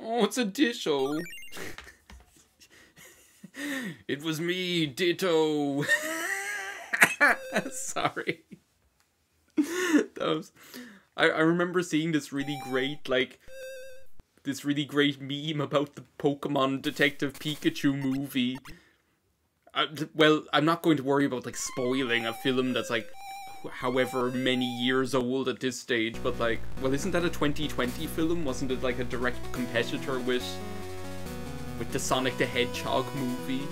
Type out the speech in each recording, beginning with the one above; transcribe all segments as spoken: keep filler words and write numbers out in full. Oh, it's a Ditto. It was me, Ditto. Sorry. That was, I, I remember seeing this really great, like, this really great meme about the Pokemon Detective Pikachu movie. I, well, I'm not going to worry about, like, spoiling a film that's, like, however many years old at this stage, but, like, well, isn't that a twenty twenty film? Wasn't it, like, a direct competitor with, with the Sonic the Hedgehog movie?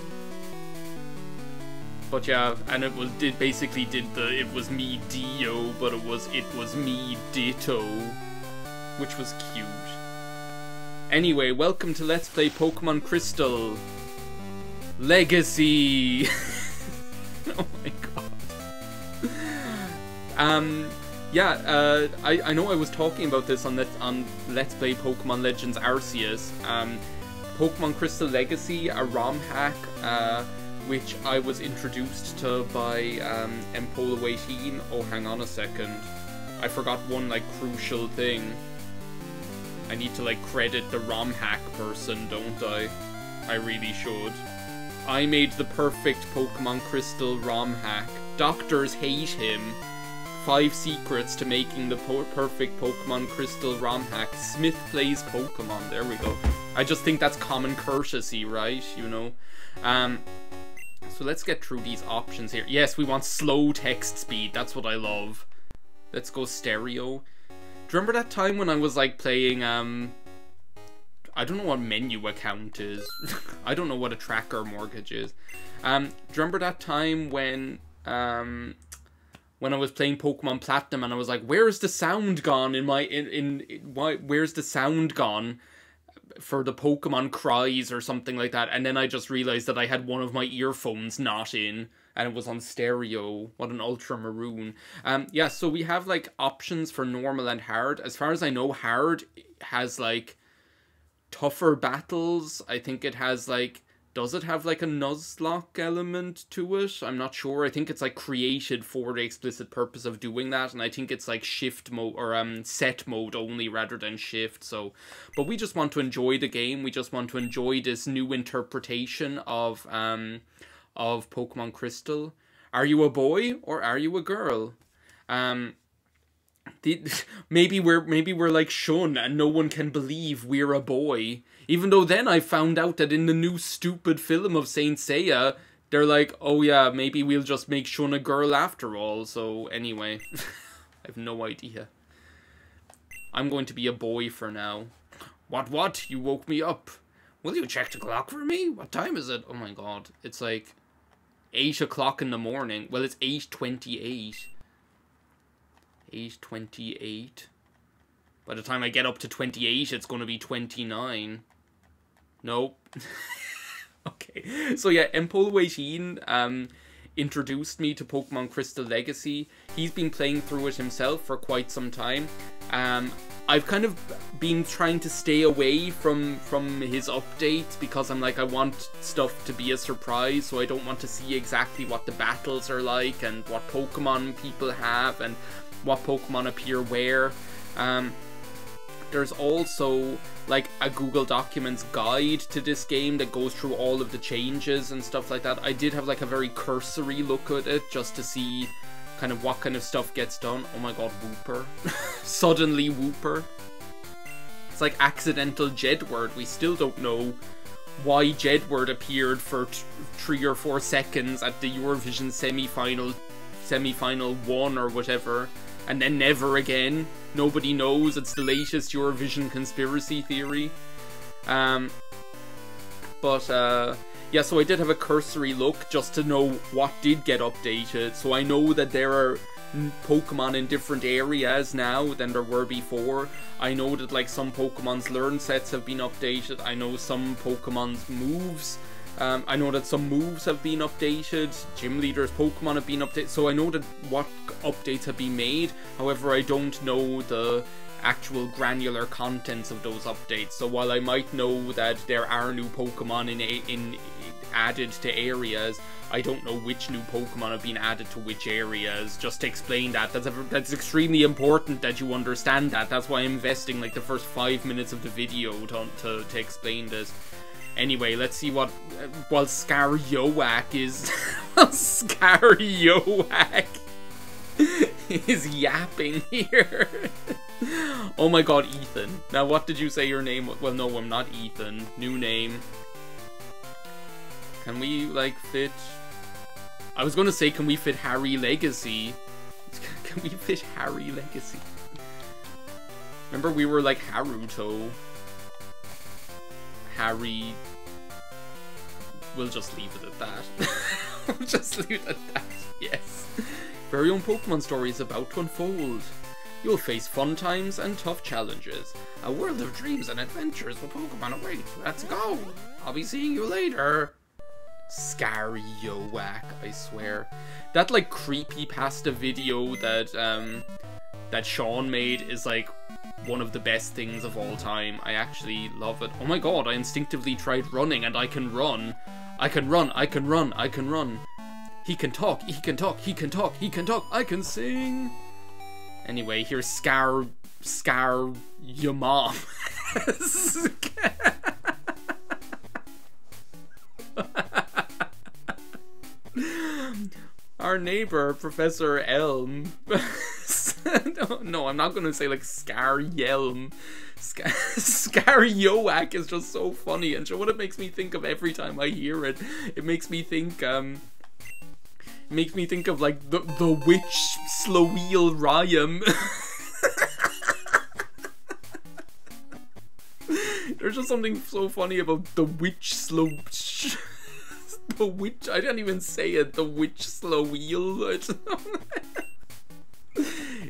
But yeah, and it was it basically did the it was me Dio, but it was it was me Ditto, which was cute. Anyway, welcome to Let's Play Pokemon Crystal Legacy. Oh my god. Um, yeah, uh, I I know I was talking about this on that on Let's Play Pokemon Legends Arceus. Um, Pokemon Crystal Legacy, a ROM hack. Uh. Which I was introduced to by um, Empolo eighteen. Oh, hang on a second. I forgot one, like, crucial thing. I need to, like, credit the ROM hack person, don't I? I really should. I made the perfect Pokemon Crystal ROM hack. Doctors hate him. Five secrets to making the po perfect Pokemon Crystal ROM hack. Smith plays Pokemon. There we go. I just think that's common courtesy, right? You know? Um... So let's get through these options here. Yes, we want slow text speed. That's what I love. Let's go stereo. Do you remember that time when I was, like, playing, um... I don't know what menu account is. I don't know what a tracker mortgage is. Um, do you remember that time when, um... when I was playing Pokemon Platinum and I was like, where's the sound gone in my... in, in, in why, where's the sound gone? For the Pokemon cries or something like that, and then I just realized that I had one of my earphones not in, and it was on stereo. What an ultramaroon. Um, yeah, so we have, like, options for normal and hard. As far as I know, hard has, like, tougher battles. I think it has, like, does it have, like, a Nuzlocke element to it? I'm not sure. I think it's, like, created for the explicit purpose of doing that, and I think it's, like, shift mode, or, um, set mode only rather than shift, so... But we just want to enjoy the game. We just want to enjoy this new interpretation of, um, of Pokemon Crystal. Are you a boy, or are you a girl? Um... The, maybe we're maybe we're like Shun and no one can believe we're a boy. Even though then I found out that in the new stupid film of Saint Seiya, they're like, oh yeah, maybe we'll just make Shun a girl after all. So anyway, I have no idea. I'm going to be a boy for now. What, what? You woke me up. Will you check the clock for me? What time is it? Oh my god. It's like eight o'clock in the morning. Well, it's eight twenty-eight. eight twenty-eight. By the time I get up to twenty-eight, it's going to be twenty-nine. Nope. Okay. So yeah, Empolo eighteen um, introduced me to Pokemon Crystal Legacy. He's been playing through it himself for quite some time. Um, I've kind of been trying to stay away from, from his updates because I'm like, I want stuff to be a surprise, so I don't want to see exactly what the battles are like and what Pokemon people have and what Pokemon appear where. Um, there's also, like, a Google Documents guide to this game that goes through all of the changes and stuff like that. I did have, like, a very cursory look at it just to see kind of what kind of stuff gets done. Oh my god, Wooper. Suddenly Wooper. It's like accidental Jedward. We still don't know why Jedward appeared for t three or four seconds at the Eurovision semi-final, semi-final one or whatever. And then never again. Nobody knows. It's the latest Eurovision conspiracy theory. Um, but, uh... yeah, so I did have a cursory look just to know what did get updated. So I know that there are Pokemon in different areas now than there were before. I know that, like, some Pokemon's learn sets have been updated. I know some Pokemon's moves. Um, I know that some moves have been updated. Gym leaders Pokemon have been updated. So I know that what updates have been made. However, I don't know the actual granular contents of those updates. So while I might know that there are new Pokemon in, in added to areas, I don't know which new Pokemon have been added to which areas. Just to explain that, that's, a, that's extremely important that you understand that. That's why I'm investing like the first five minutes of the video to, to, to explain this. Anyway, let's see what, uh, while Scaryoak is, while Scaryoak is yapping here. Oh my god, Ethan. Now what did you say your name was? Well, no, I'm not Ethan. New name. Can we, like, fit... I was gonna say, can we fit Harry Legacy? Can we fit Harry Legacy? Remember we were like Haruto. Harry... We'll just leave it at that. We'll just leave it at that, yes. Very own Pokemon story is about to unfold. You'll face fun times and tough challenges. A world of dreams and adventures with Pokemon await. Let's go! I'll be seeing you later! Scaryoak, I swear. That, like, creepypasta video that, um, that Sean made is, like, one of the best things of all time. I actually love it. Oh my god, I instinctively tried running and I can run. I can run, I can run, I can run. He can talk, he can talk, he can talk, he can talk, I can sing. Anyway, here's Scar... Scar... your mom. Our neighbor, Professor Elm. no, no, I'm not gonna say like Scaryelm. Sc Scaryoak is just so funny, and so what it makes me think of every time I hear it, it makes me think, um... makes me think of like the the witch Sloweel Ryam. There's just something so funny about the witch slow the witch I don't even say it, the witch Sloweel.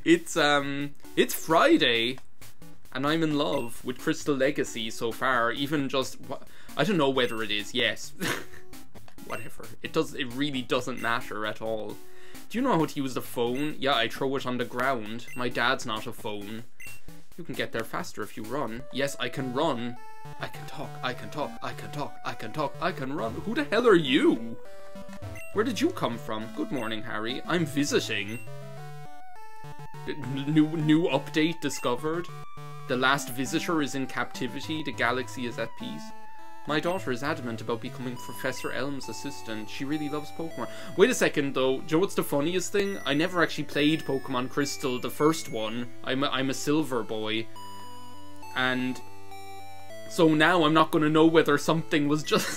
It's um it's Friday and I'm in love with Crystal Legacy so far, even just I don't know whether it is, yes. Whatever. It does. It really doesn't matter at all. Do you know how to use the phone? Yeah, I throw it on the ground. My dad's not a phone. You can get there faster if you run. Yes, I can run. I can talk. I can talk. I can talk. I can talk. I can run. Who the hell are you? Where did you come from? Good morning, Harry. I'm visiting. New new update discovered. The last visitor is in captivity. The galaxy is at peace. My daughter is adamant about becoming Professor Elm's assistant. She really loves Pokemon. Wait a second, though. Do you know what's the funniest thing? I never actually played Pokemon Crystal, the first one. I'm a, I'm a Silver boy. And... so now I'm not going to know whether something was just...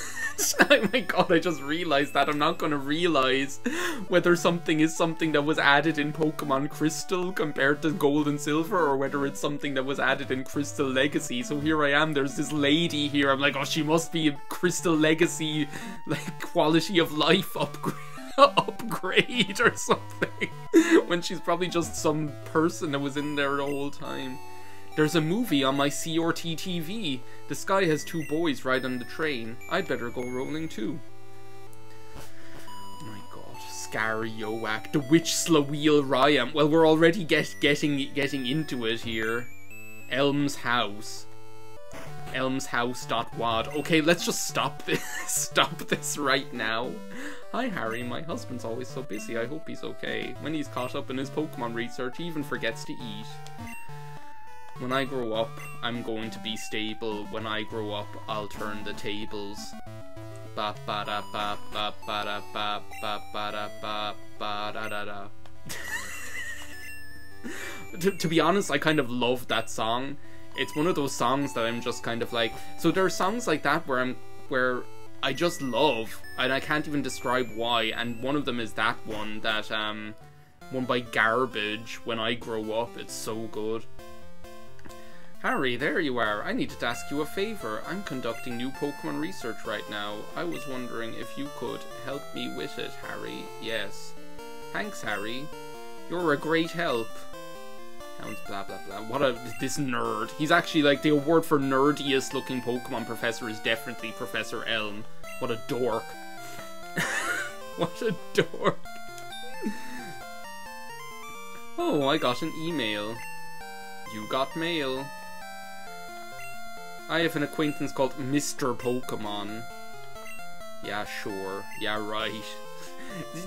Oh my god, I just realised that. I'm not going to realise whether something is something that was added in Pokemon Crystal compared to Gold and Silver, or whether it's something that was added in Crystal Legacy. So here I am, there's this lady here, I'm like, oh, she must be a Crystal Legacy, like, quality of life upgrade, upgrade or something, when she's probably just some person that was in there the whole time. There's a movie on my C R T T V. This guy has two boys ride on the train. I'd better go rolling too. Oh my god, Scaryoak, the witch Sloweel Ryam. Well, we're already get getting getting into it here. Elm's house. Elm's house dot wad. Okay, let's just stop this. Stop this right now. Hi Harry, my husband's always so busy. I hope he's okay. When he's caught up in his Pokemon research, he even forgets to eat. When I grow up, I'm going to be stable. When I grow up, I'll turn the tables. Ba ba da ba ba ba da ba ba ba da ba ba da da da. To, to be honest, I kind of love that song. It's one of those songs that I'm just kind of like. So there are songs like that where I'm where I just love, and I can't even describe why. And one of them is that one that um, one by Garbage. When I grow up, it's so good. Harry, there you are. I needed to ask you a favour. I'm conducting new Pokemon research right now. I was wondering if you could help me with it, Harry. Yes. Thanks, Harry. You're a great help. Sounds blah blah blah. What a... this nerd. He's actually like... the award for nerdiest looking Pokemon professor is definitely Professor Elm. What a dork. What a dork. Oh, I got an email. You got mail. I have an acquaintance called Mister Pokemon. Yeah, sure. Yeah, right.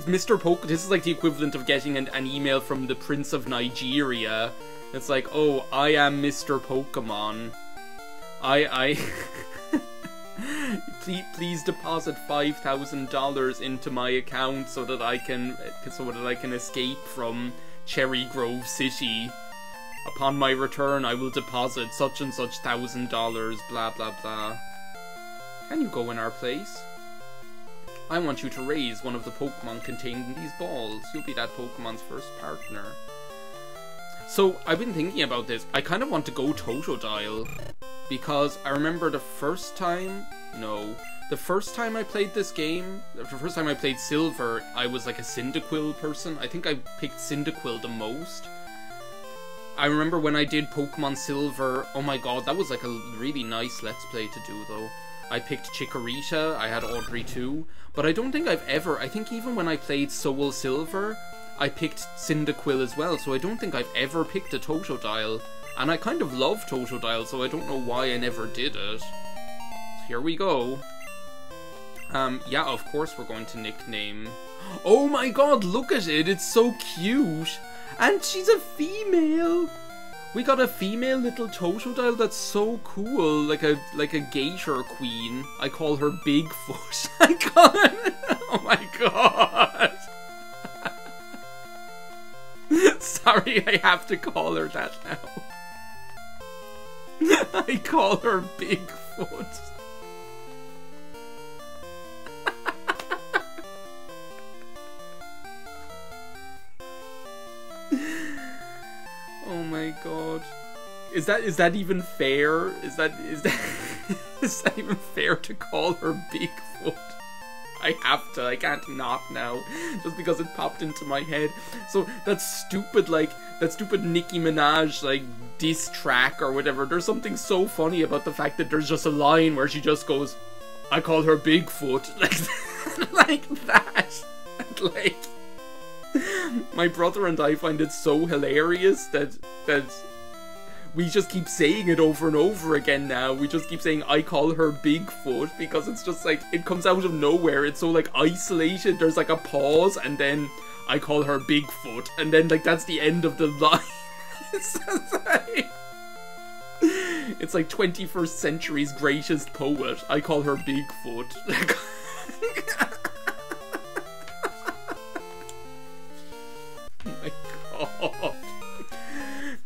Mister Pokemon, this is like the equivalent of getting an, an email from the Prince of Nigeria. It's like, oh, I am Mister Pokemon. I, I... please, please deposit five thousand dollars into my account so that I can, so that I can escape from Cherry Grove City. Upon my return, I will deposit such and such thousand dollars, blah blah blah. Can you go in our place? I want you to raise one of the Pokemon contained in these balls. You'll be that Pokemon's first partner. So, I've been thinking about this. I kind of want to go Totodile, because I remember the first time... No. The first time I played this game, the first time I played Silver, I was like a Cyndaquil person. I think I picked Cyndaquil the most. I remember when I did Pokemon Silver, oh my god, that was like a really nice Let's Play to do though. I picked Chikorita, I had Audrey too, but I don't think I've ever, I think even when I played Soul Silver, I picked Cyndaquil as well, so I don't think I've ever picked a Totodile. And I kind of love Totodile, so I don't know why I never did it. Here we go. Um, yeah, of course we're going to nickname... Oh my god, look at it, it's so cute! And she's a female! We got a female little Totodile, that's so cool, like a like a gator queen. I call her Bigfoot. I call her... Oh my god! Sorry, I have to call her that now. I call her Bigfoot. Oh my god. Is that is that even fair? Is that is that is that even fair to call her Bigfoot? I have to, I can't not now. Just because it popped into my head. So that stupid like that stupid Nicki Minaj like diss track or whatever, there's something so funny about the fact that there's just a line where she just goes, I call her Bigfoot, like like that. And like my brother and I find it so hilarious that that we just keep saying it over and over again now. We just keep saying, I call her Bigfoot, because it's just like, it comes out of nowhere. It's so like isolated. There's like a pause and then I call her Bigfoot. And then like, that's the end of the line. It's like, it's like twenty-first century's greatest poet. I call her Bigfoot.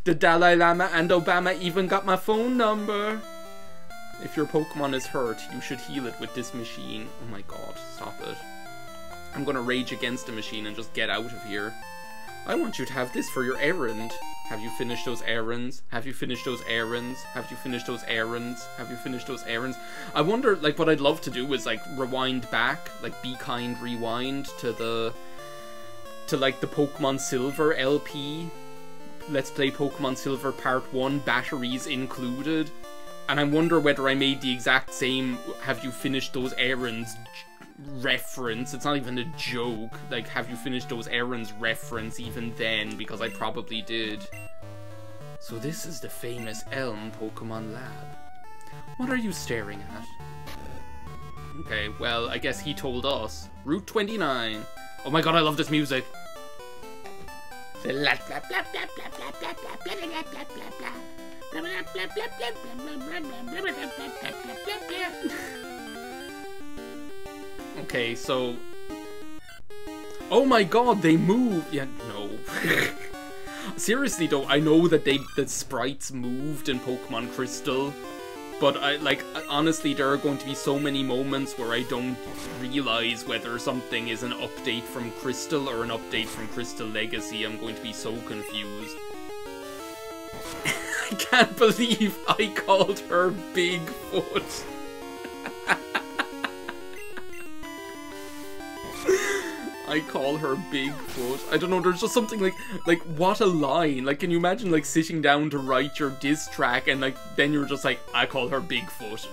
The Dalai Lama and Obama even got my phone number. If your Pokemon is hurt, you should heal it with this machine. Oh my god, stop it. I'm gonna rage against the machine and just get out of here. I want you to have this for your errand. Have you finished those errands? Have you finished those errands? Have you finished those errands? Have you finished those errands? I wonder, like, what I'd love to do is, like, rewind back. Like, Be Kind Rewind to the... to, like, the Pokemon Silver L P. Let's Play Pokemon Silver Part one, batteries included. And I wonder whether I made the exact same have you finished those errands reference. It's not even a joke. Like, have you finished those errands reference even then, because I probably did. So this is the famous Elm Pokemon Lab. What are you staring at? Okay, well, I guess he told us. Route twenty-nine. Oh my god, I love this music. Okay, so... Oh my god, they move! Yeah, no. Seriously though, I know that they that sprites moved in Pokemon Crystal, but I like honestly there are going to be so many moments where I don't realize whether something is an update from Crystal or an update from Crystal Legacy. I'm going to be so confused. I can't believe I called her Bigfoot. I call her Bigfoot. I don't know, there's just something like, like, what a line. Like, can you imagine, like, sitting down to write your diss track and, like, then you're just like, I call her Bigfoot.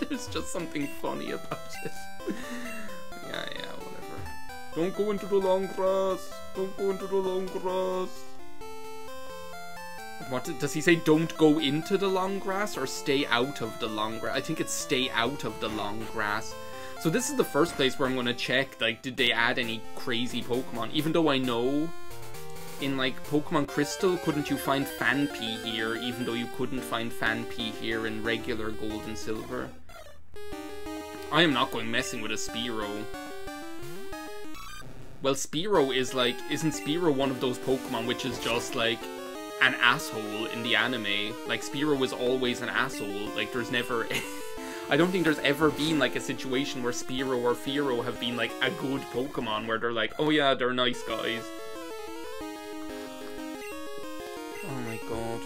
There's just something funny about it. Yeah, yeah, whatever. Don't go into the long grass. Don't go into the long grass. What does he say? Don't go into the long grass or stay out of the long grass? I think it's stay out of the long grass. So this is the first place where I'm going to check, like, did they add any crazy Pokemon? Even though I know in, like, Pokemon Crystal, couldn't you find Phanpy here, even though you couldn't find Phanpy here in regular Gold and Silver? I am not going messing with a Spearow. Well, Spearow is, like, isn't Spearow one of those Pokemon which is just, like, an asshole in the anime? Like, Spearow is always an asshole. Like, there's never... I don't think there's ever been, like, a situation where Spearow or Fearow have been, like, a good Pokemon where they're like, oh yeah, they're nice guys. Oh my god.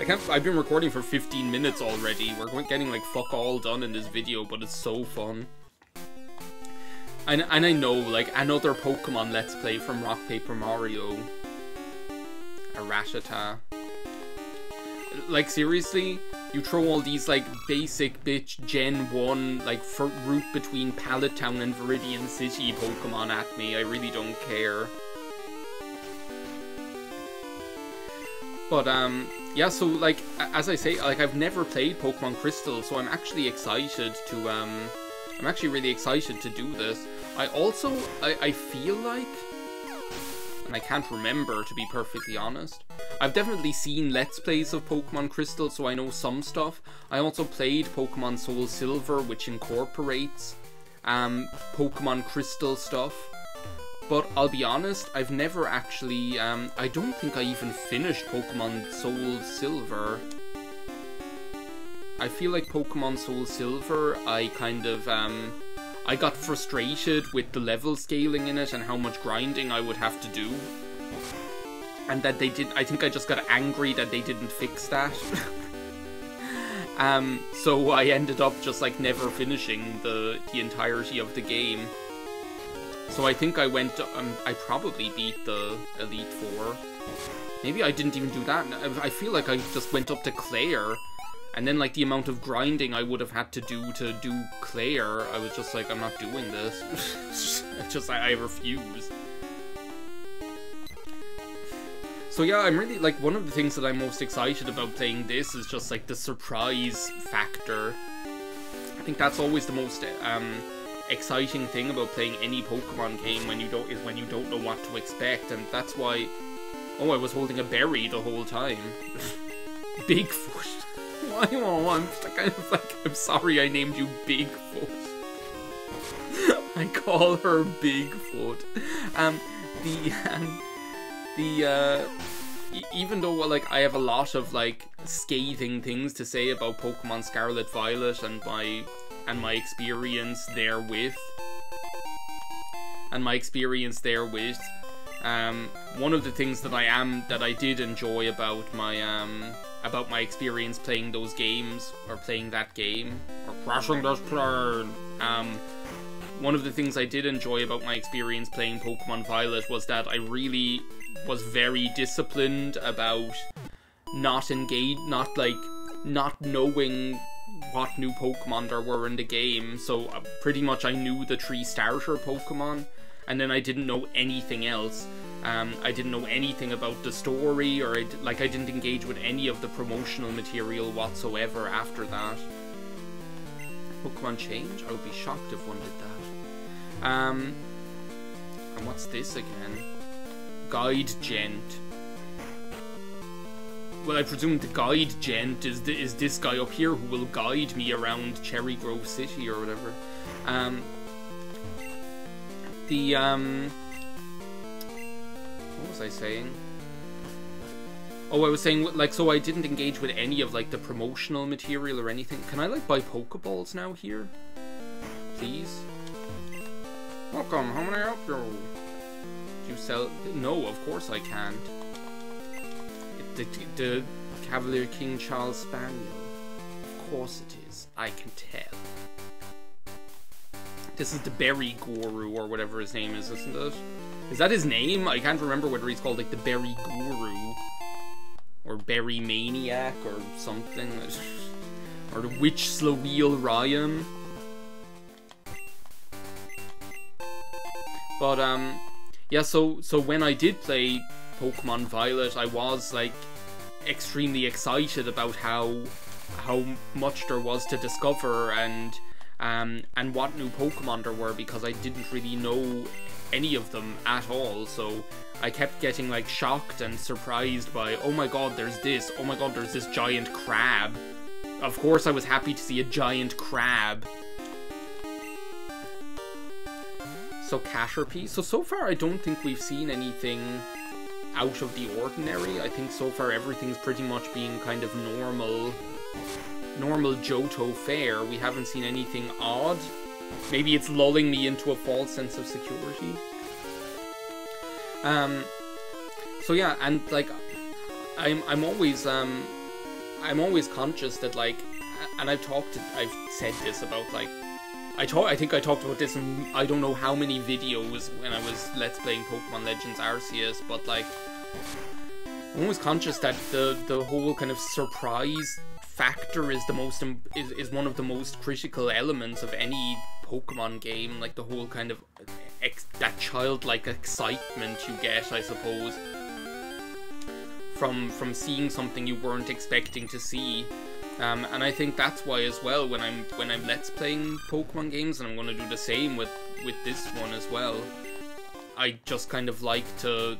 I can't... I've been recording for fifteen minutes already. We're getting, like, fuck all done in this video, but it's so fun. And, and I know, like, another Pokemon Let's Play from Rock Paper Mario. A Rattata. Like, seriously? You throw all these, like, basic bitch Gen one, like, for route between Pallet Town and Viridian City Pokemon at me. I really don't care. But, um, yeah, so, like, as I say, like, I've never played Pokemon Crystal, so I'm actually excited to, um, I'm actually really excited to do this. I also, I, I feel like... and I can't remember, to be perfectly honest. I've definitely seen Let's Plays of Pokemon Crystal, so I know some stuff. I also played Pokemon Soul Silver, which incorporates um, Pokemon Crystal stuff. But I'll be honest, I've never actually... Um, I don't think I even finished Pokemon Soul Silver. I feel like Pokemon Soul Silver, I kind of... Um, I got frustrated with the level scaling in it and how much grinding I would have to do. And that they did, I think I just got angry that they didn't fix that. um, so I ended up just like never finishing the, the entirety of the game. So I think I went, um, I probably beat the Elite Four. Maybe I didn't even do that. I feel like I just went up to Claire. And then, like, the amount of grinding I would have had to do to do Claire, I was just like, I'm not doing this. It's just, I, I refuse. So yeah, I'm really, like, one of the things that I'm most excited about playing this is just, like, the surprise factor. I think that's always the most um, exciting thing about playing any Pokemon game when you don't, is when you don't know what to expect, and that's why... Oh, I was holding a berry the whole time. Bigfoot. Why? Oh, I'm kind of like, I'm sorry I named you Bigfoot. I call her Bigfoot. Um, the, um, the, uh, e even though, like, I have a lot of, like, scathing things to say about Pokemon Scarlet Violet and my, and my experience therewith, and my experience therewith, um, one of the things that I am, that I did enjoy about my, um, about my experience playing those games, or playing that game, or crashing this plane. Um, one of the things I did enjoy about my experience playing Pokemon Violet was that I really was very disciplined about not engage, not like, not knowing what new Pokemon there were in the game, so pretty much I knew the three starter Pokemon, and then I didn't know anything else. Um, I didn't know anything about the story, or I d like I didn't engage with any of the promotional material whatsoever after that. Pokemon change? I would be shocked if one did that. Um, and what's this again? Guide Gent. Well, I presume the Guide Gent is th is this guy up here who will guide me around Cherry Grove City or whatever. Um, the um. What was I saying? Oh, I was saying, like, so I didn't engage with any of, like, the promotional material or anything. Can I, like, buy Pokeballs now here? Please? Welcome, how may I help you? Do you sell? No, of course I can't. The, the Cavalier King Charles Spaniel. Of course it is. I can tell. This is the Berry Guru or whatever his name is, isn't it? Is that his name? I can't remember whether he's called, like, the Berry Guru. Or Berry Maniac, or something. Or the Witch Slaweel Ryam. But, um... yeah, so, so when I did play Pokemon Violet, I was, like... extremely excited about how how much there was to discover, and um, and what new Pokemon there were, because I didn't really know any of them at all. So I kept getting like shocked and surprised by, oh my god, there's this, oh my god, there's this giant crab. Of course I was happy to see a giant crab. So Caterpie. So, so far I don't think we've seen anything out of the ordinary. I think so far everything's pretty much being kind of normal, normal Johto fare. We haven't seen anything odd. Maybe it's lulling me into a false sense of security. Um, so yeah, and like, I'm, I'm always, um, I'm always conscious that like, and I've talked, I've said this about like, I talk, I think I talked about this in I don't know how many videos when I was Let's Playing Pokemon Legends Arceus, but like, I'm always conscious that the, the whole kind of surprise factor is the most is, is one of the most critical elements of any Pokemon game, like the whole kind of ex that childlike excitement you get, I suppose, from from seeing something you weren't expecting to see, um, and I think that's why as well when I'm when I'm Let's Playing Pokemon games, and I'm going to do the same with with this one as well, I just kind of like to.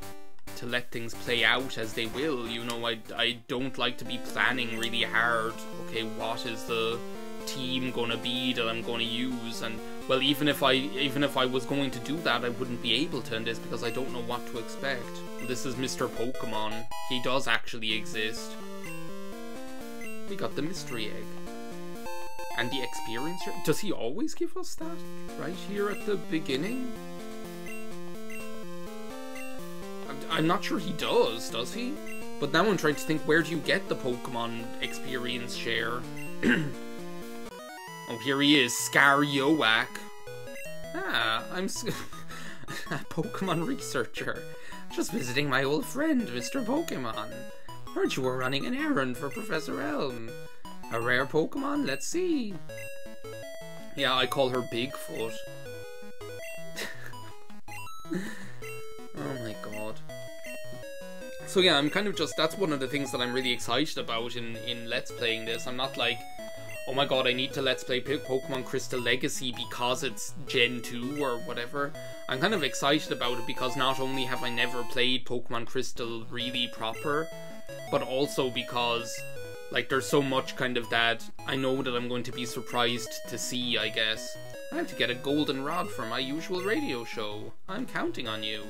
to let things play out as they will, you know. I, I don't like to be planning really hard, okay, what is the team gonna be that I'm gonna use, and well, even if I even if I was going to do that, I wouldn't be able to in this, because I don't know what to expect. This is Mister Pokemon, he does actually exist. We got the mystery egg. And the experience, does he always give us that? Right here at the beginning? I'm not sure he does, does he? But now I'm trying to think, where do you get the Pokemon experience share? Oh, here he is, Scarioak. Ah, I'm a Pokemon researcher. Just visiting my old friend, Mister Pokemon. Heard you were running an errand for Professor Elm. A rare Pokemon? Let's see. Yeah, I call her Bigfoot. Oh my god. So yeah, I'm kind of just, that's one of the things that I'm really excited about in, in Let's Playing this. I'm not like, oh my god, I need to Let's Play Pokemon Crystal Legacy because it's Gen two or whatever. I'm kind of excited about it because not only have I never played Pokemon Crystal really proper, but also because, like, there's so much kind of that I know that I'm going to be surprised to see, I guess. I have to get a golden rod for my usual radio show. I'm counting on you.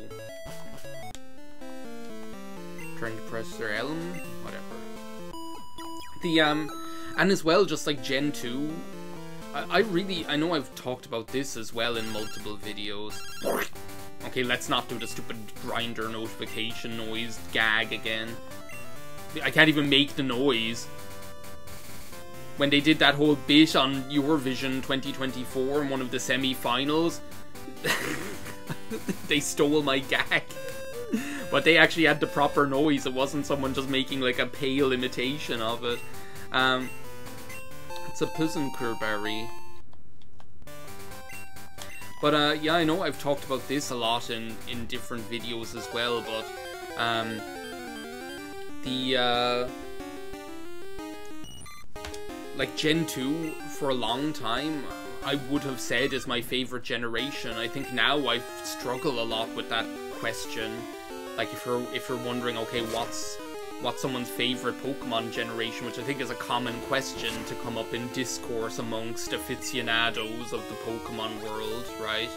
Trying to press their Elm, whatever. The, um, and as well, just like Gen two, I, I really, I know I've talked about this as well in multiple videos. Okay, let's not do the stupid grinder notification noise gag again. I can't even make the noise. When they did that whole bit on Eurovision twenty twenty-four in one of the semi-finals, they stole my gag. But they actually had the proper noise, it wasn't someone just making like a pale imitation of it. Um, it's a Pisanker berry. But uh, yeah, I know I've talked about this a lot in, in different videos as well, but um, the... Uh, Like, Gen two, for a long time, I would have said is my favourite generation. I think now I struggle a lot with that question. Like, if you're, if you're wondering, okay, what's, what's someone's favourite Pokemon generation, which I think is a common question to come up in discourse amongst aficionados of the Pokemon world, right?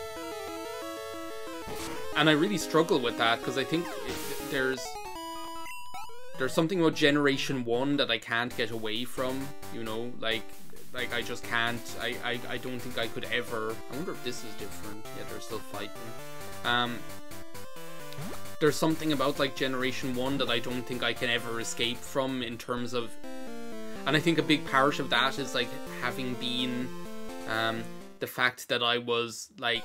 And I really struggle with that, because I think it, there's... There's something about Generation one that I can't get away from, you know, like, like I just can't, I, I, I don't think I could ever, I wonder if this is different, yeah, they're still fighting. Um, there's something about, like, Generation one that I don't think I can ever escape from in terms of, and I think a big part of that is, like, having been, um, the fact that I was, like,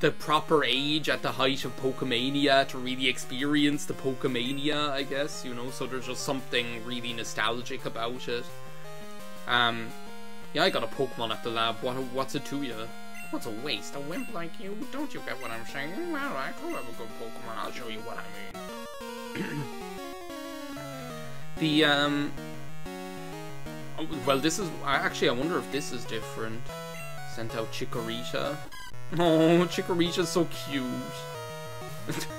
the proper age at the height of Pokemania to really experience the Pokemania, I guess, you know, so there's just something really nostalgic about it. Um, yeah, I got a Pokemon at the lab, what a, what's it to you? What's a waste, a wimp like you? Don't you get what I'm saying? Well, I do have a good Pokemon, I'll show you what I mean. The, um... well, this is... Actually, I wonder if this is different. Sent out Chikorita. Oh, Chikorita's so cute.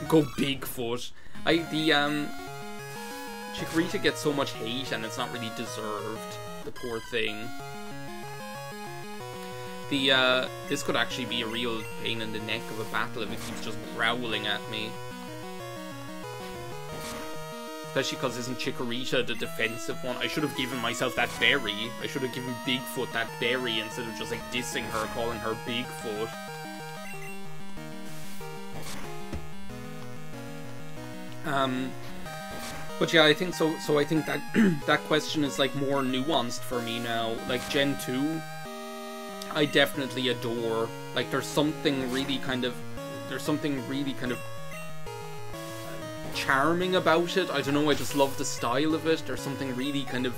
Go Bigfoot. I, the, um... Chikorita gets so much hate, and it's not really deserved. The poor thing. The, uh... this could actually be a real pain in the neck of a battle if it keeps just growling at me. Especially because isn't Chikorita the defensive one? I should have given myself that berry. I should have given Bigfoot that berry instead of just, like, dissing her, calling her Bigfoot. Um, but yeah, I think so. So I think that that question is, like, more nuanced for me now. Like, Gen two, I definitely adore. Like, there's something really kind of, there's something really kind of charming about it. I don't know, I just love the style of it. There's something really kind of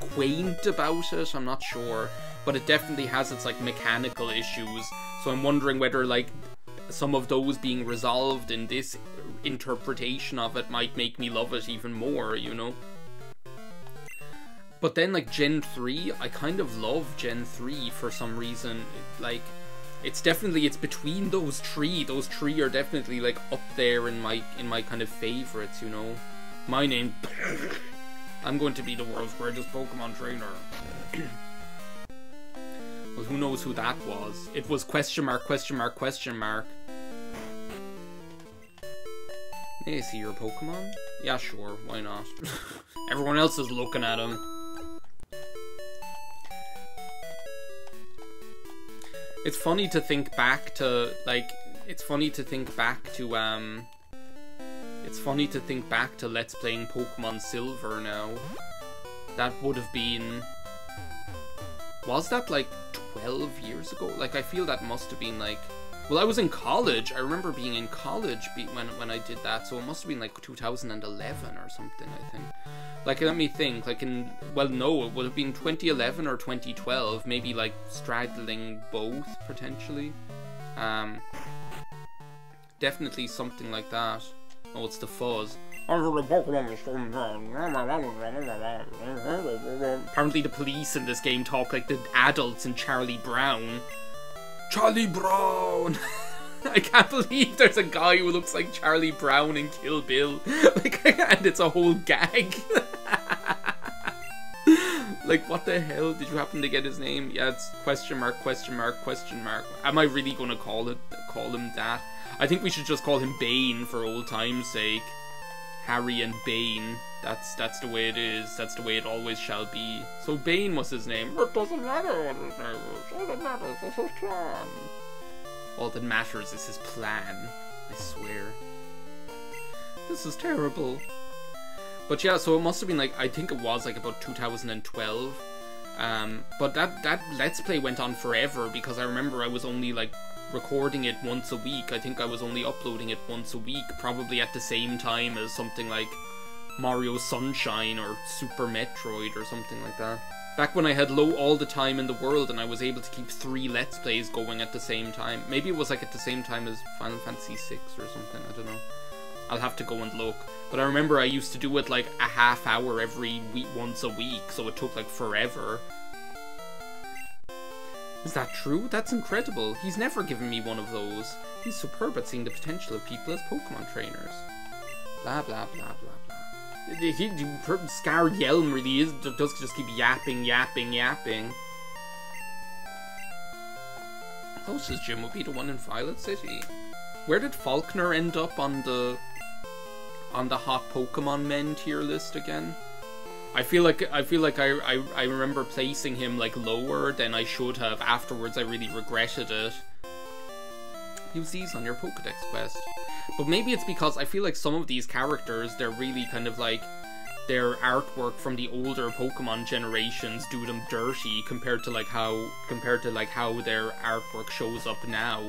quaint about it. I'm not sure, but it definitely has its, like, mechanical issues, so I'm wondering whether, like, some of those being resolved in this interpretation of it might make me love it even more, you know? But then, like, Gen three, I kind of love Gen three for some reason. It, like, it's definitely, it's between those three. Those three are definitely, like, up there in my in my kind of favorites, you know. My name, I'm going to be the world's greatest Pokemon trainer. Well, who knows who that was? It was question mark, question mark, question mark. May I see your Pokemon? Yeah, sure, why not? Everyone else is looking at him. It's funny to think back to, like, it's funny to think back to, um, it's funny to think back to Let's Playing Pokemon Silver now. That would have been, was that, like, twelve years ago? Like, I feel that must have been, like, well, I was in college. I remember being in college be when, when I did that, so it must have been, like, two thousand eleven or something, I think. Like, let me think, like, in, well, no, it would have been twenty eleven or twenty twelve, maybe, like, straddling both, potentially. Um, definitely something like that. Oh, it's the fuzz. Apparently the police in this game talk like the adults in Charlie Brown. Charlie Brown! I can't believe there's a guy who looks like Charlie Brown in Kill Bill. Like, and it's a whole gag. Like, what the hell? Did you happen to get his name? Yeah, it's question mark, question mark, question mark. Am I really gonna call it, call him that? I think we should just call him Bane for old time's sake. Harry and Bane. That's, that's the way it is. That's the way it always shall be. So Bane was his name. It doesn't matter what his name is. All that matters is his plan. All that matters is his plan. I swear. This is terrible. But yeah, so it must have been, like, I think it was, like, about two thousand twelve. Um, but that, that Let's Play went on forever because I remember I was only, like, recording it once a week. I think I was only uploading it once a week, probably at the same time as something like Mario Sunshine or Super Metroid or something like that. Back when I had low all the time in the world and I was able to keep three Let's Plays going at the same time. Maybe it was, like, at the same time as Final Fantasy six or something, I don't know. I'll have to go and look. But I remember I used to do it, like, a half hour every week, once a week, so it took, like, forever. Is that true? That's incredible. He's never given me one of those. He's superb at seeing the potential of people as Pokemon trainers. Blah, blah, blah, blah. Scarred Yelm really is, does just keep yapping, yapping, yapping. Closest gym would be the one in Violet City. Where did Falkner end up on the on the hot Pokemon men tier list again? I feel like I feel like I, I I remember placing him, like, lower than I should have. Afterwards, I really regretted it. Use these on your Pokedex quest. But maybe it's because I feel like some of these characters, they're really kind of like, their artwork from the older Pokemon generations do them dirty compared to like how compared to like how their artwork shows up now.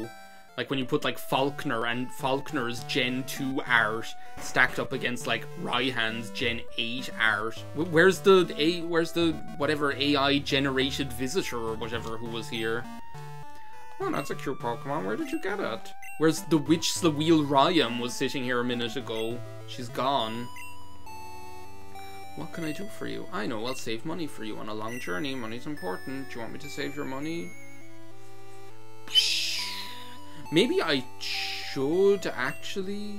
Like when you put like Falkner and Falkner's Gen two art stacked up against like Raihan's Gen eight art. Where's the a where's the whatever A I generated visitor or whatever who was here? Oh, that's a cute Pokemon. Where did you get it? Whereas the witch Slaweel Rhyme was sitting here a minute ago. She's gone. What can I do for you? I know, I'll save money for you on a long journey. Money's important. Do you want me to save your money? Maybe I should, actually.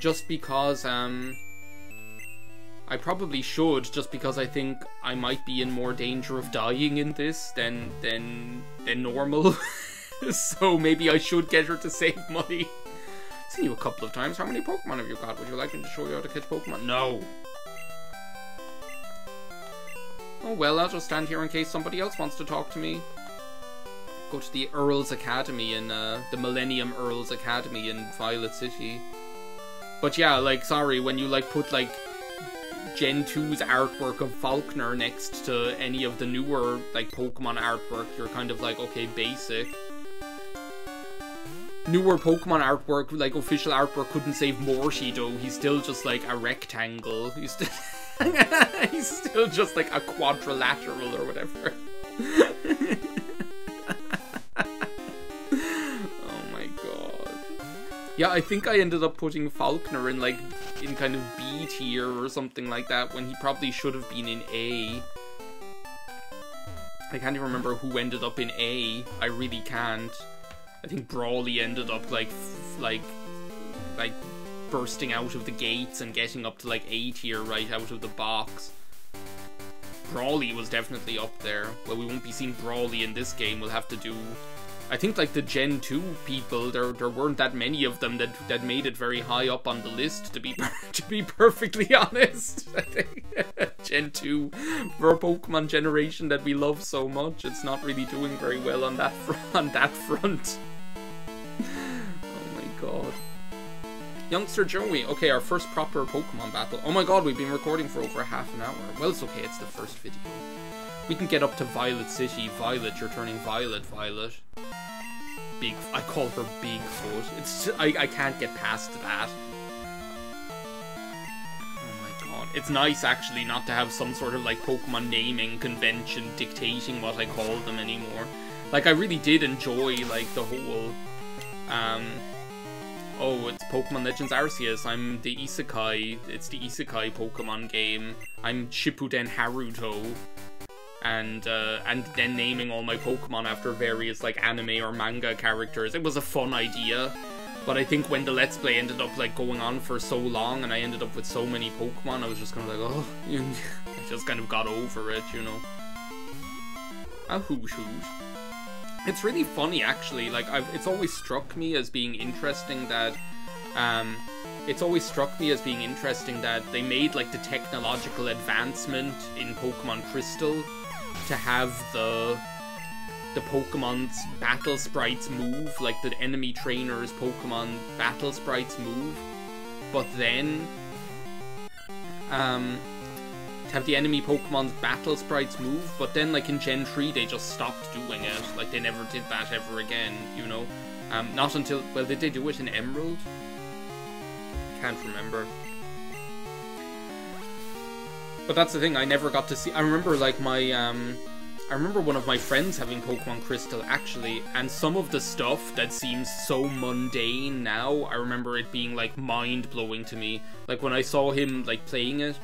Just because, um... I probably should, just because I think I might be in more danger of dying in this than, than, than normal. So maybe I should get her to save money. I've seen you a couple of times. How many Pokemon have you got? Would you like me to show you how to catch Pokemon? No! Oh well, I'll just stand here in case somebody else wants to talk to me. Go to the Earl's Academy in, uh, the Millennium Earl's Academy in Violet City. But yeah, like, sorry, when you, like, put, like, Gen two's artwork of Falkner next to any of the newer, like, Pokemon artwork, you're kind of like, okay, basic. Newer Pokemon artwork, like, official artwork couldn't save Morty, though. He's still just, like, a rectangle. He's still, he's still just, like, a quadrilateral or whatever. Yeah, I think I ended up putting Falkner in, like, in kind of B tier or something like that, when he probably should have been in A. I can't even remember who ended up in A. I really can't. I think Brawly ended up, like, f like, like, bursting out of the gates and getting up to, like, A tier right out of the box. Brawly was definitely up there. Well, we won't be seeing Brawly in this game. We'll have to do... I think, like, the Gen two people, there there weren't that many of them that that made it very high up on the list, to be to be perfectly honest. I think Gen two, for a Pokemon generation that we love so much, it's not really doing very well on that fr on that front. Oh my god. Youngster Joey, okay, our first proper Pokemon battle. Oh my god, we've been recording for over half an hour. Well, it's okay, it's the first video. We can get up to Violet City. Violet, you're turning Violet, Violet. Big, I call her Bigfoot. It's just, I, I can't get past that. Oh my god. It's nice, actually, not to have some sort of, like, Pokemon naming convention dictating what I call them anymore. Like, I really did enjoy, like, the whole, um... oh, it's Pokemon Legends Arceus, I'm the Isekai, it's the Isekai Pokemon game. I'm Shippuden Haruto. And uh, and then naming all my Pokemon after various, like, anime or manga characters. It was a fun idea, but I think when the Let's Play ended up, like, going on for so long and I ended up with so many Pokemon, I was just kind of like, oh, I just kind of got over it, you know. A hoot hoot. It's really funny, actually. Like, I've, it's always struck me as being interesting that... Um, It's always struck me as being interesting that they made, like, the technological advancement in Pokemon Crystal to have the the Pokemon's battle sprites move, like the enemy trainers' Pokemon battle sprites move, but then um, to have the enemy Pokemon's battle sprites move, but then, like, in Gen three they just stopped doing it. Like, they never did that ever again, you know? Um, not until, well, did they do it in Emerald? Can't remember. But that's the thing, I never got to see. I remember, like, my um I remember one of my friends having Pokemon Crystal, actually, and some of the stuff that seems so mundane now, I remember it being, like, mind-blowing to me. Like, when I saw him, like, playing it,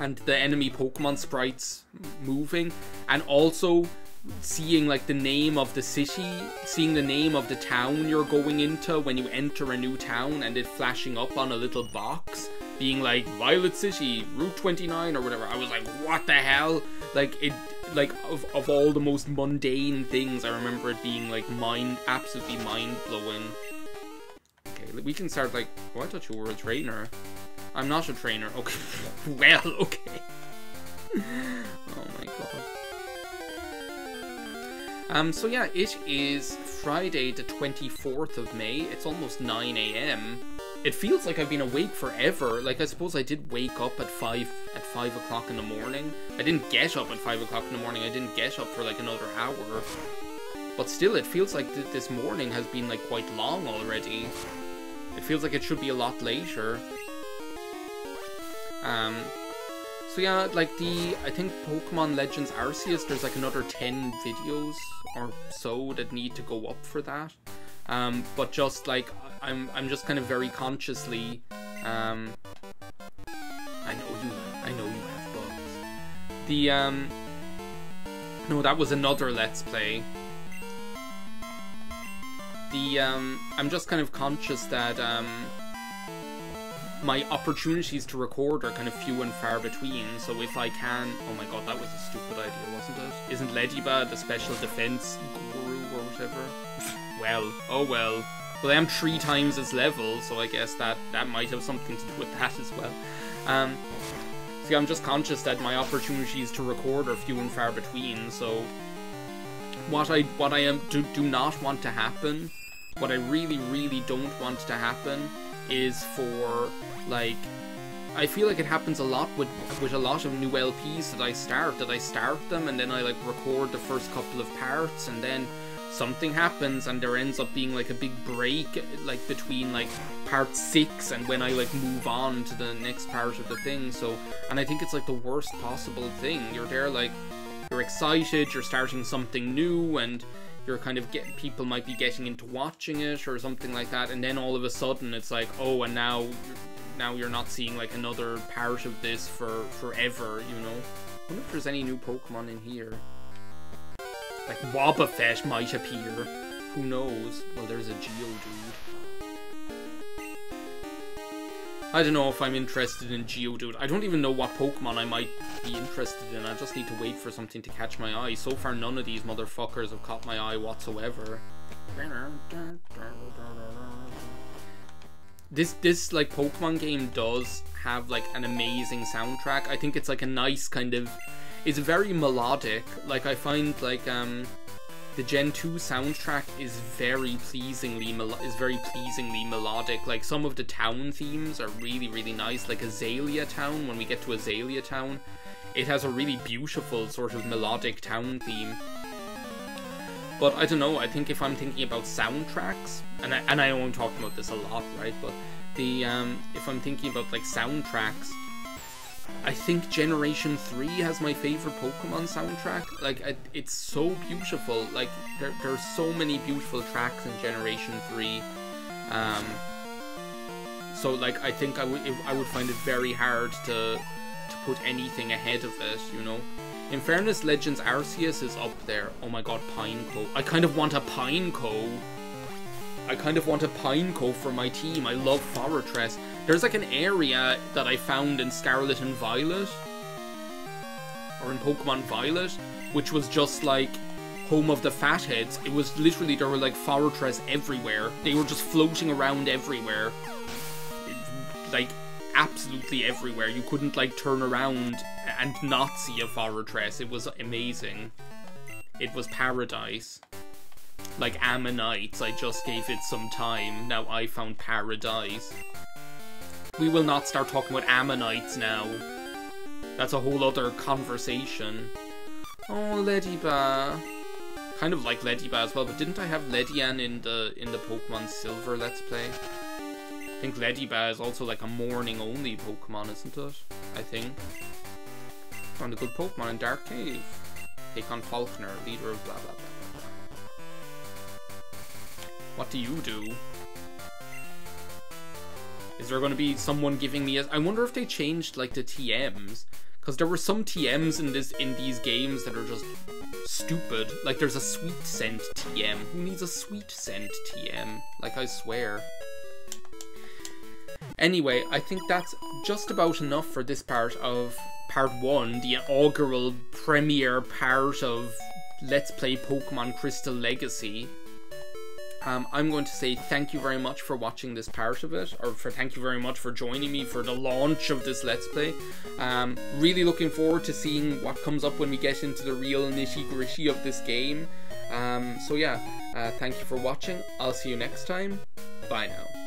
and the enemy Pokemon sprites moving, and also seeing, like, the name of the city, seeing the name of the town you're going into when you enter a new town, and it flashing up on a little box, being like, Violet City, Route twenty-nine, or whatever. I was like, what the hell? Like, it, like, of, of all the most mundane things, I remember it being, like, mind, absolutely mind-blowing. Okay, we can start, like, oh, I thought you were a trainer. I'm not a trainer. Okay, well, okay. Oh my god. Um, so yeah, it is Friday the twenty-fourth of May, it's almost nine A M It feels like I've been awake forever. Like, I suppose I did wake up at five at five o'clock in the morning. I didn't get up at five o'clock in the morning, I didn't get up for, like, another hour. But still, it feels like th this morning has been, like, quite long already. It feels like it should be a lot later. Um... So yeah, like the, I think Pokemon Legends Arceus, there's, like, another ten videos or so that need to go up for that. Um, but just, like, I'm, I'm just kind of very consciously, um, I know you. I know you have bugs. The um. No, that was another Let's Play. The um. I'm just kind of conscious that um. my opportunities to record are kind of few and far between, so if I can... Oh my god, that was a stupid idea, wasn't it? Isn't Legiba the special defense guru or whatever? Well, oh well. Well, I am three times its level, so I guess that, that might have something to do with that as well. Um, see, I'm just conscious that my opportunities to record are few and far between, so... What I, what I am, do, do not want to happen, what I really, really don't want to happen, is for, like, I feel like it happens a lot with with a lot of new L Ps that I start, that I start them and then I like record the first couple of parts and then something happens and there ends up being like a big break like between like part six and when I like move on to the next part of the thing. So, and I think it's like the worst possible thing. You're there like, you're excited, you're starting something new and you're kind of getting, people might be getting into watching it or something like that, and then all of a sudden it's like, oh, and now now you're not seeing like another part of this for forever, you know. I wonder if there's any new Pokemon in here. Like Wobbuffet might appear, who knows. Well, there's a Geodude. I don't know if I'm interested in Geodude. I don't even know what Pokemon I might be interested in. I just need to wait for something to catch my eye. So far, none of these motherfuckers have caught my eye whatsoever. This, this like, Pokemon game does have, like, an amazing soundtrack. I think it's, like, a nice kind of... It's very melodic. Like, I find, like, um... the Gen two soundtrack is very pleasingly mel is very pleasingly melodic. Like, some of the town themes are really, really nice. Like Azalea Town, when we get to Azalea Town, it has a really beautiful sort of melodic town theme. But I don't know, I think if I'm thinking about soundtracks, and I, and I know I'm talking about this a lot, right? But the um, if I'm thinking about like soundtracks, I think Generation three has my favourite Pokemon soundtrack. Like, it's so beautiful. Like, there, there are so many beautiful tracks in Generation three. Um, so, like, I think I would I would find it very hard to, to put anything ahead of it, you know? In fairness, Legends Arceus is up there. Oh my god, Pineco. I kind of want a Pineco. I kind of want a Pineco for my team. I love Fortress. There's like an area that I found in Scarlet and Violet, or in Pokemon Violet, which was just like home of the fatheads. It was literally, there were like Fortress everywhere. They were just floating around everywhere. It, like, absolutely everywhere. You couldn't like turn around and not see a Fortress. It was amazing. It was paradise. Like Ammonites, I just gave it some time. Now I found paradise. We will not start talking about Ammonites now. That's a whole other conversation. Oh, Ledyba. Kind of like Ledyba as well, but didn't I have Ledian in the in the Pokemon Silver Let's Play? I think Ledyba is also like a morning only Pokemon, isn't it? I think. Found a good Pokemon in Dark Cave. Take on Falkner, leader of blah blah blah. What do you do? Is there going to be someone giving me a... I wonder if they changed, like, the T Ms. Because there were some T Ms in this in these games that are just stupid. Like, there's a sweet scent T M. Who needs a sweet scent T M? Like, I swear. Anyway, I think that's just about enough for this part of part one, the inaugural premiere part of Let's Play Pokemon Crystal Legacy. Um, I'm going to say thank you very much for watching this part of it, or for thank you very much for joining me for the launch of this Let's Play. Um, really looking forward to seeing what comes up when we get into the real nitty-gritty of this game. Um, so yeah, uh, thank you for watching. I'll see you next time. Bye now.